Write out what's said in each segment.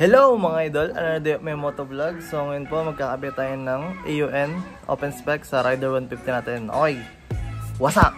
Hello mga idol! Another day of my motovlog. So ngayon po magkakabit tayo ng AUN Open Spec sa Rider 150 natin. Okay! What's up?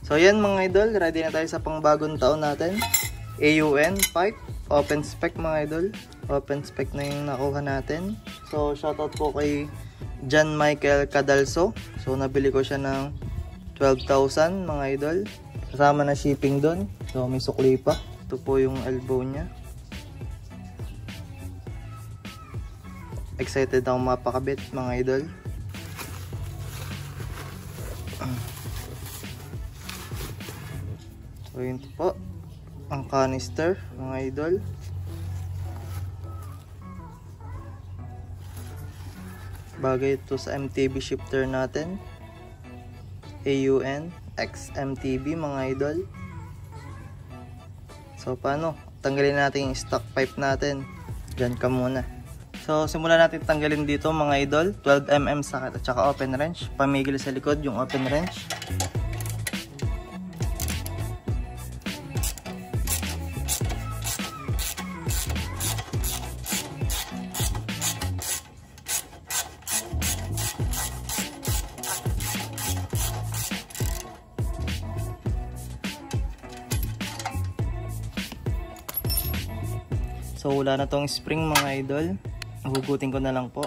So yan mga idol, ready na tayo sa pangbagong taon natin. AUN Pipe Open Spec mga idol. Open Spec na yung nakuha natin. So shoutout po kay John Michael Cadalso. So nabili ko siya ng 12,000 mga idol. Kasama na shipping doon. So may sukli pa. Ito po yung elbow niya. Excited akong mapakabit mga idol. So yun po. Ang canister mga idol. Bagay ito sa MTB shifter natin. AUN. XMTB mga idol. So paano? Tanggalin natin yung stock pipe natin. Diyan ka muna. So simulan natin tanggalin dito mga idol. 12mm socket at saka open wrench. Pamigil sa likod yung open wrench. So wala na tong spring mga idol. Hugutin ko na lang po.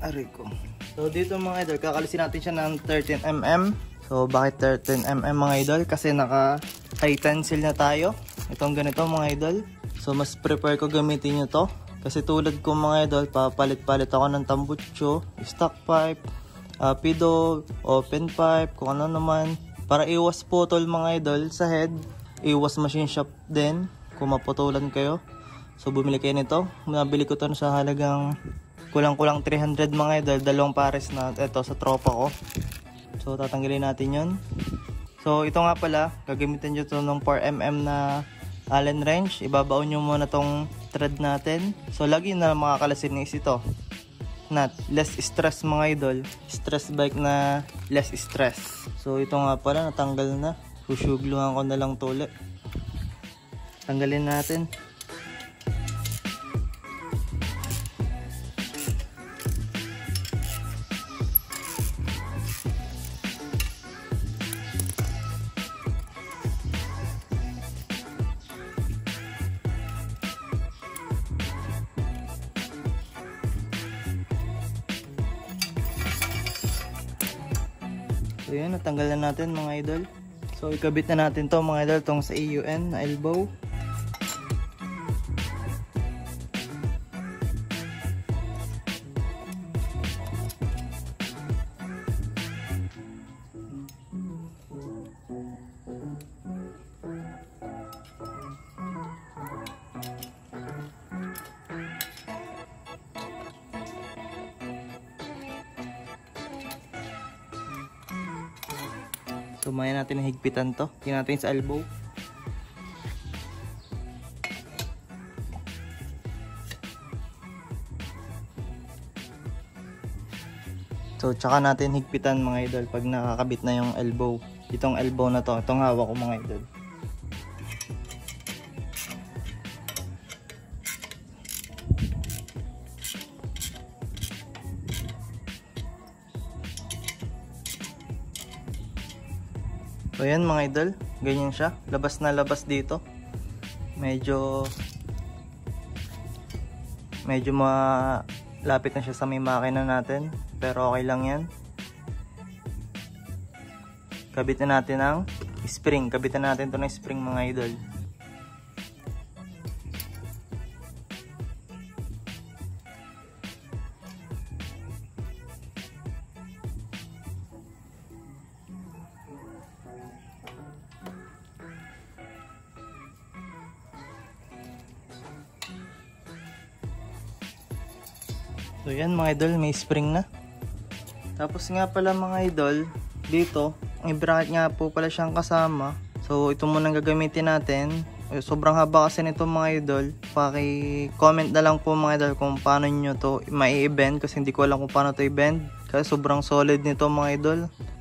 Aray ko. So dito mga idol, kakalisin natin siya ng 13mm. So bakit 13mm mga idol? Kasi naka titan seal na tayo. Itong ganito mga idol. So mas prepare ko gamitin nyo to. Kasi tulad ko mga idol, papalit-palit ako ng tambucho, stock pipe, pido, open pipe, kung ano naman. Para iwas putol mga idol sa head. Iwas machine shop din. Kung maputulan kayo. So bumili kayo nito. Nabili ko ito sa halagang kulang-kulang 300 mga idol. Dalawang pares na ito sa tropa ko. So tatanggalin natin yun. So ito nga pala. Gagamitin nyo ito ng 4mm na Allen wrench. Ibabaon nyo muna itong thread natin. So lagi na makakalasin is ito. Not less stress mga idol. Stress bike na less stress. So ito nga pala. Natanggal na. Susugluhan ko na lang ito ulit. Tanggalin natin. So yun, natanggal na natin mga idol. So ikabit na natin to mga idol, tong sa AUN na elbow. So maya natin higpitan to. Tingnan natin sa elbow. So tsaka natin higpitan mga idol pag nakakabit na yung elbow. Itong elbow na to, itong hawak ko mga idol. So yan mga idol, ganyan siya. Labas na labas dito. Medyo malapit na siya sa may makina natin. Pero okay lang yan. Kabit na natin ang spring. Kabitan natin ito ng spring mga idol. So yan mga idol, may spring na. Tapos nga pala mga idol, dito, may bracket nga po pala siyang kasama. So ito muna gagamitin natin. Sobrang haba kasi nito mga idol. Paki-comment na lang po mga idol kung paano nyo to mai-bend. Kasi hindi ko alam kung paano to i-bend. Kasi sobrang solid nito mga idol.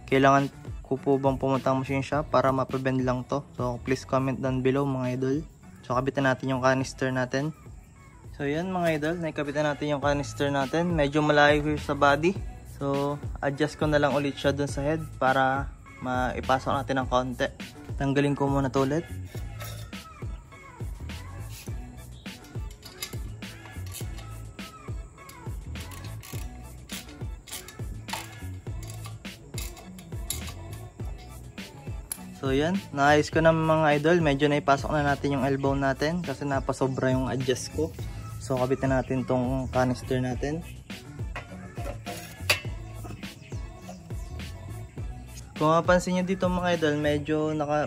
Kailangan ko po bang pumunta ang machine shop para mapabend lang to? So please comment down below mga idol. So kabitan natin yung canister natin. So yan mga idol, naikabitan natin yung canister natin. Medyo malayo sa body. So adjust ko na lang ulit siya dun sa head para maipasok natin ng konti. Tanggalin ko muna to ulit. So yan, naayos ko na mga idol. Medyo naipasok na natin yung elbow natin kasi napasobra yung adjust ko. So kabitan natin tong canister natin. Kung mapansin nyo dito mga idol, medyo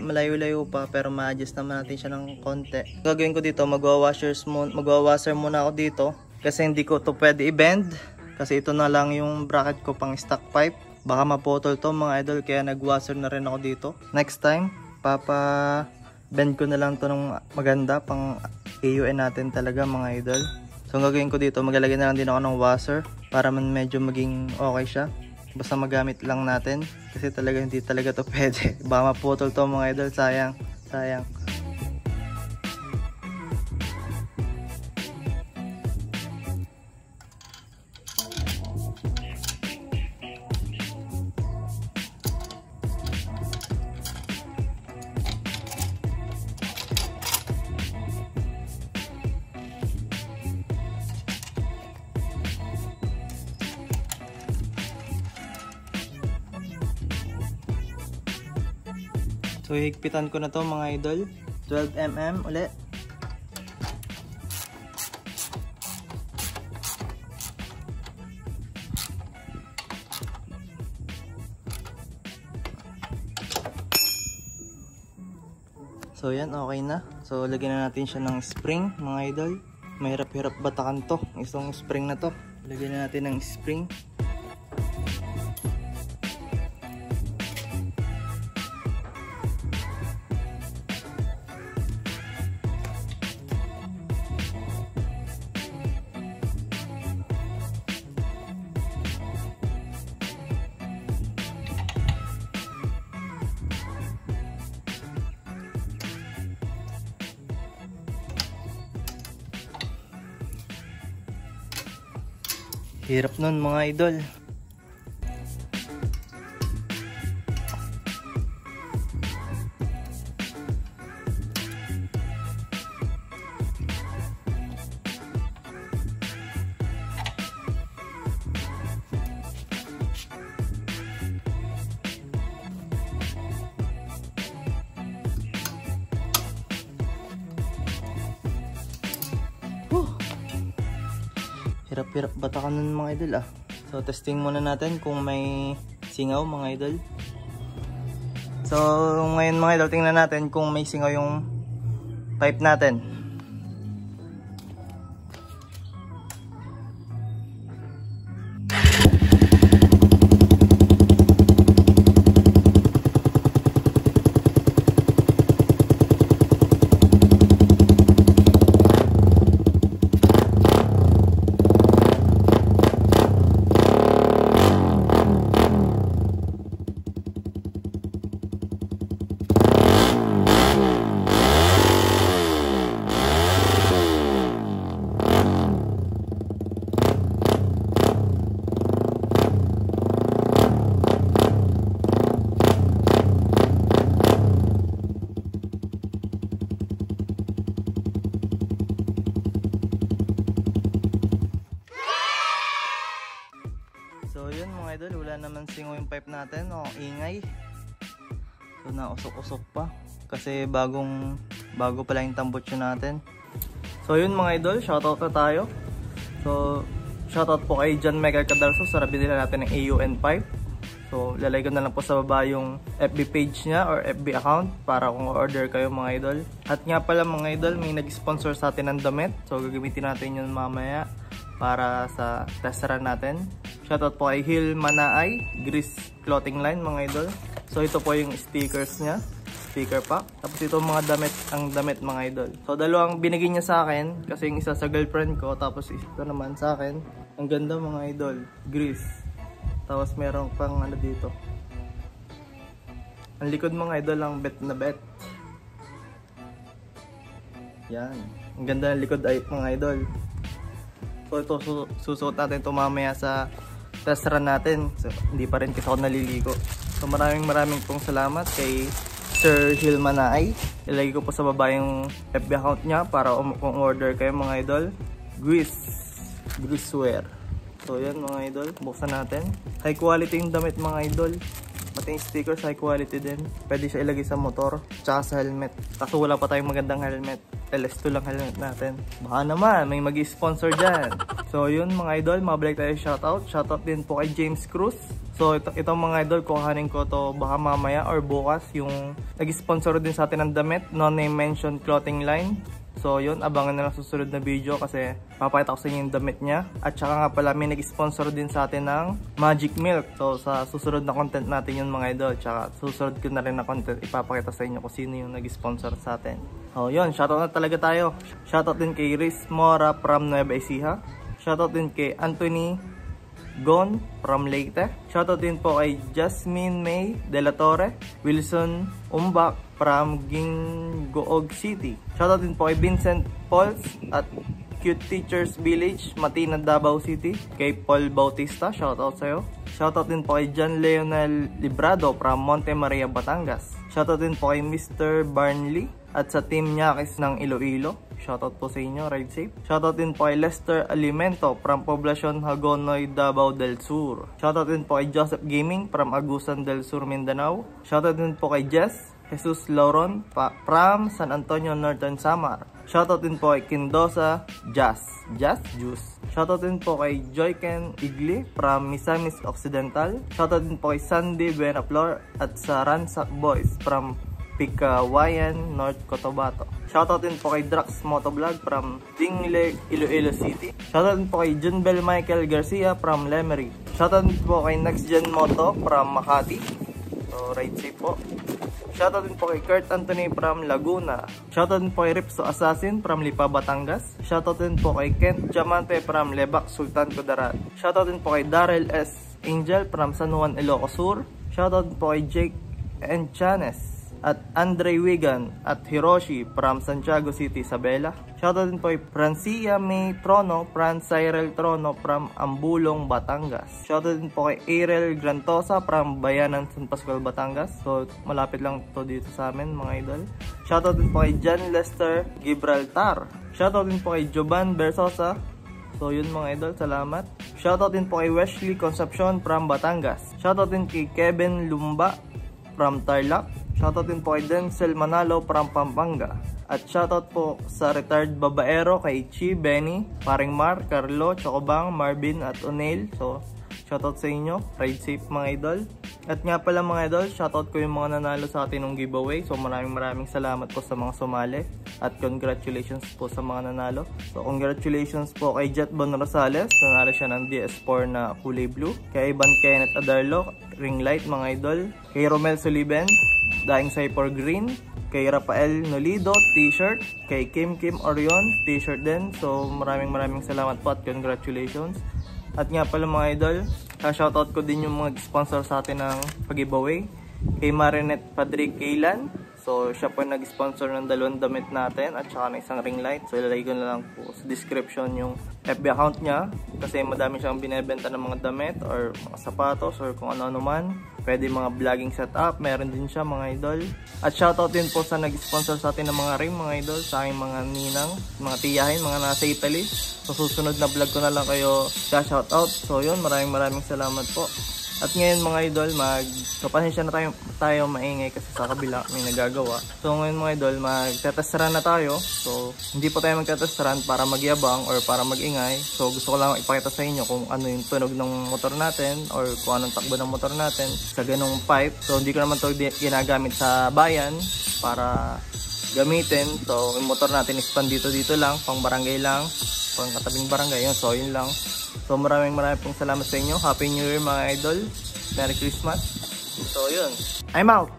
malayo-layo pa pero ma-adjust naman natin siya ng konti. Gagawin ko dito, magwa-washer muna ako dito kasi hindi ko to pwede i-bend kasi ito na lang yung bracket ko pang stock pipe. Baka maputol to mga idol kaya nag-washer na rin ako dito. Next time, papa-bend ko na lang to ng maganda pang AUN natin talaga mga idol. So ang gagawin ko dito, maglalagay na lang din ako ng washer para man medyo maging okay siya. Basta magamit lang natin kasi talaga hindi talaga to pwede, baka maputol to mga idol, sayang. So higpitan ko na to mga idol, 12 mm ulit. So yan, okay na. So lagyan na natin siya ng spring mga idol. Mahirap-hirap batakan to, isang spring na to. Lagyan na natin ng spring. Hirap nun mga idol. Hirap-hirap batakan nun mga idol ah. So testing muna natin kung may singaw mga idol. So ngayon mga idol, tingnan natin kung may singaw yung pipe natin. Singaw yung pipe natin, o ingay. So nausok-usok pa kasi bago pala yung tambutso natin. So yun mga idol, shoutout na tayo. So shoutout po kay John Michael Cadalso sa rabi nila natin ng AUN Pipe. So lalagay ko na lang po sa baba yung FB page niya or FB account para kung order kayo mga idol. At nga pala mga idol, may nag-sponsor sa atin ng damit. So gagamitin natin yun mamaya para sa test run natin. Shoutout po kay Gil Mana-ay, Greeze Clothing Line mga idol. So ito po yung stickers niya, sticker pack. Tapos ito mga damit, ang damit mga idol. So dalawang binigay niya sa akin kasi yung isa sa girlfriend ko, tapos ito naman sa akin. Ang ganda mga idol, Greeze. Tapos meron pang ano dito. Ang likod mga idol, ang bet na bet. Yan. Ang ganda ng likod ay mga idol. So ito, susuot natin ito mamaya sa test run natin. So hindi pa rin kasi ako naliligo. So maraming pong salamat kay Sir Gil Mana-ay. Ilagay ko po sa baba yung FB account niya para kung order kayo mga idol. Greeze wear. So yan mga idol, buksan natin. High quality yung damit mga idol. Pati yung stickers, high quality din. Pwede siya ilagay sa motor, tsaka sa helmet. Kaso wala pa tayong magandang helmet. LS2 lang helmet natin. Baka naman, may mag-sponsor dyan. So yun mga idol, mabalik tayo shoutout. Shoutout din po kay James Cruz. So itong mga idol, kuhanin ko to baka mamaya or bukas. Yung nag-sponsor din sa atin ng damit, non-name mentioned clothing line. So yun, abangan na lang susunod na video kasi papakita ko sa inyo yung damit niya. At saka nga pala may nag-sponsor din sa atin ng Magic Milk. So sa susunod na content natin yun mga idol. Tsaka susunod ko na rin na content, ipapakita sa inyo kung sino yung nag-sponsor sa atin. So yun, shoutout na talaga tayo. Shoutout din kay Riz Mora from Nueva Ecija. Shoutout din kay Anthony Gon from Leyte. Shoutout din po kay Jasmine May Delatore, Wilson Umbak from Gingoog City. Shoutout din po kay Vincent Pauls at Cute Teachers Village, Matina, Davao City. Kay Paul Bautista, shoutout sa'yo. Shoutout din po kay John Leonel Librado from Monte Maria, Batangas. Shoutout din po kay Mr. Barnley at sa Team Nyakis ng Iloilo. Shoutout po sa inyo, Ridesafe. Shoutout din po kay Lester Alimento from Poblacion Hagonoy, Davao del Sur. Shoutout din po kay Joseph Gaming from Agusan del Sur, Mindanao. Shoutout din po kay Jess Jesus Lauren from San Antonio, Northern Samar. Shoutout din po kay Kindosa Jess Juice. Shoutout din po kay Joyken Igli from Misamis Occidental. Shoutout din po kay Sandy Buenaflor at sa Ransak Boys from Pikawayan, North Cotabato. Shoutout din po kay Drax Motovlog from Dingle, Iloilo City. Shoutout din po kay John Bell Michael Garcia from Lemery. Shoutout din po kay NextGen Moto from Makati. So, Ridesafe po. Shoutout din po kay Kurt Anthony from Laguna. Shoutout din po kay Ripso Assassin from Lipa, Batangas. Shoutout din po kay Kent Jamante from Lebac, Sultan Kudarat. Shoutout din po kay Darrell S. Angel from San Juan, Ilocos Sur. Shoutout din po kay Jake Enchanes at Andre Wigan at Hiroshi from Santiago City, Isabela. Shoutout din po kay Francia May Trono, Franz Cyril Trono from Ambulong, Batangas. Shoutout din po kay Ariel Grantosa from Bayanan, San Pascual, Batangas. So malapit lang to dito sa amin mga idol. Shoutout din po kay John Lester Gibraltar. Shoutout din po kay Jovan Bersosa. So yun mga idol, salamat. Shoutout din po kay Wesley Concepcion from Batangas. Shoutout din kay Kevin Lumba from Tarlac. Shoutout din po kay Denzel Manalo from Pampanga. At shoutout po sa retired babaero kay Chi, Benny, Paring Mar, Carlo, Chocobang, Marvin at O'Neil. So shoutout sa inyo, Ridesafe mga idol. At nga pala mga idol, shoutout ko yung mga nanalo sa atin ng giveaway. So maraming salamat po sa mga sumali. At congratulations po sa mga nanalo. So congratulations po kay Jet Bon Rosales. Nanalo siya ng DS4 na kulay blue. Kay Ivan Kenneth Adarlo, ring light mga idol. Kay Romel Sullivan, Daing Cypher Green. Kay Rafael Nolido, t-shirt. Kay Kim Orion, t-shirt din. So maraming salamat po at congratulations. At nga pala mga idol, shoutout ko din yung mga sponsor sa atin ng pag-giveaway. Kay Marinette Padre Kailan. So siya po nag-sponsor ng dalawang damit natin at saka ng isang ring light. So ilalagay ko na lang po sa description yung FB account niya kasi madami siyang binebenta ng mga damit or mga sapatos or kung ano-ano man. Pwede mga vlogging setup, meron din siya mga idol. At shoutout din po sa nag-sponsor sa atin ng mga ring mga idol, sa aking mga ninang, mga tiyahin, mga nasa Italy. So susunod na vlog ko na lang kayo shoutout. So yun, maraming salamat po. At ngayon mga idol, magpapasensya na tayo maingay kasi sa kabila may nagagawa. So ngayon mga idol, magte-test run na tayo. So hindi po tayo magte-test run para magyabang or para magingay. So gusto ko lang ipakita sa inyo kung ano yung tunog ng motor natin or kung anong takbo ng motor natin sa ganung pipe. So hindi ko naman ito ginagamit sa bayan para gamitin. So yung motor natin is pandito-dito lang, pang barangay lang, pang katabing barangay. Yun, so yun lang. So maraming pong salamat sa inyo. Happy New Year mga idol. Merry Christmas. So yun. I'm out.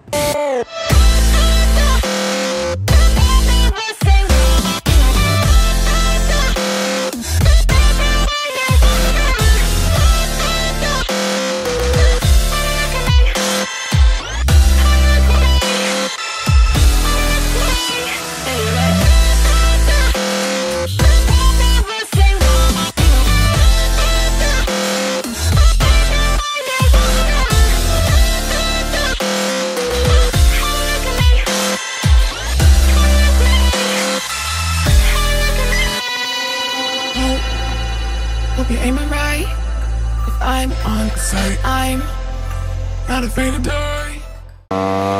not afraid to die.